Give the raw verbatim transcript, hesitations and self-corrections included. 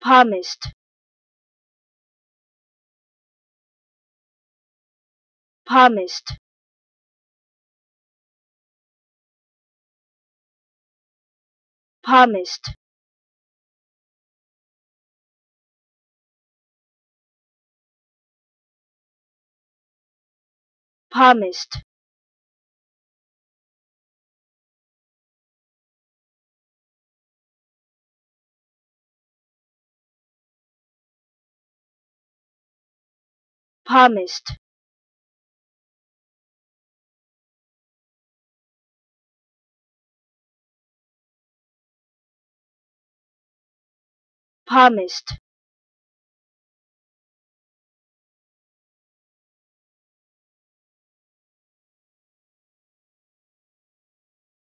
Palmist, Palmist, Palmist, Palmist, Palmist, Palmist.